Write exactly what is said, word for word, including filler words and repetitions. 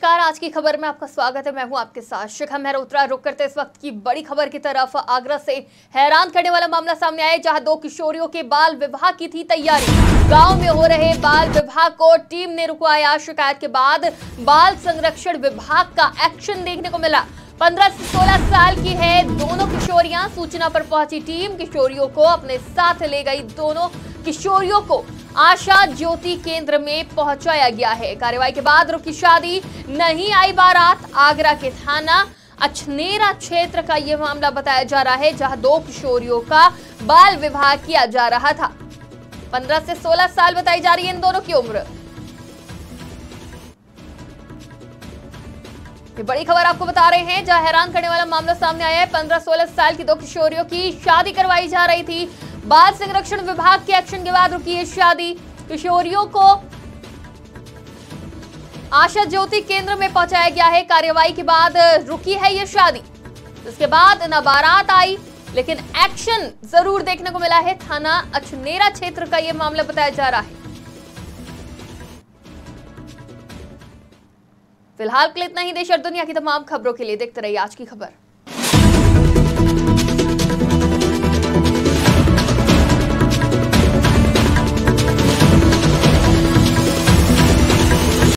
नमस्कार, आज की खबर में आपका स्वागत है। मैं हूं आपके साथ शिखा। मेहरोत्रा रुक करते इस वक्त की बड़ी खबर की तरफ। आगरा से हैरान करने वाला मामला सामने आया, जहां दो किशोरियों के बाल विवाह की थी तैयारी। गांव में हो रहे बाल विवाह को टीम ने रुकवाया। शिकायत के बाद बाल संरक्षण विभाग का एक्शन देखने को मिला। पंद्रह से सोलह साल की है दोनों किशोरियां। सूचना पर पहुंची टीम, किशोरियों को अपने साथ ले गई। दोनों किशोरियों को आशा ज्योति केंद्र में पहुंचाया गया है। कार्रवाई के बाद रुकी शादी, नहीं आई बारात। आगरा के थाना अछनेरा क्षेत्र का यह मामला बताया जा रहा है, जहां दो किशोरियों का बाल विवाह किया जा रहा था। पंद्रह से सोलह साल बताई जा रही है इन दोनों की उम्र। ये बड़ी खबर आपको बता रहे हैं, जहां हैरान करने वाला मामला सामने आया है। पंद्रह सोलह साल की दो किशोरियों की शादी करवाई जा रही थी। बाल संरक्षण विभाग के एक्शन के बाद रुकी है शादी। किशोरियों को आशा ज्योति केंद्र में पहुंचाया गया है। कार्रवाई के बाद रुकी है ये शादी। इसके बाद न बारात आई, लेकिन एक्शन जरूर देखने को मिला है। थाना अछनेरा क्षेत्र का ये मामला बताया जा रहा है। फिलहाल के लिए इतना ही। देश और दुनिया की तमाम खबरों के लिए देखते रहिए आज की खबर।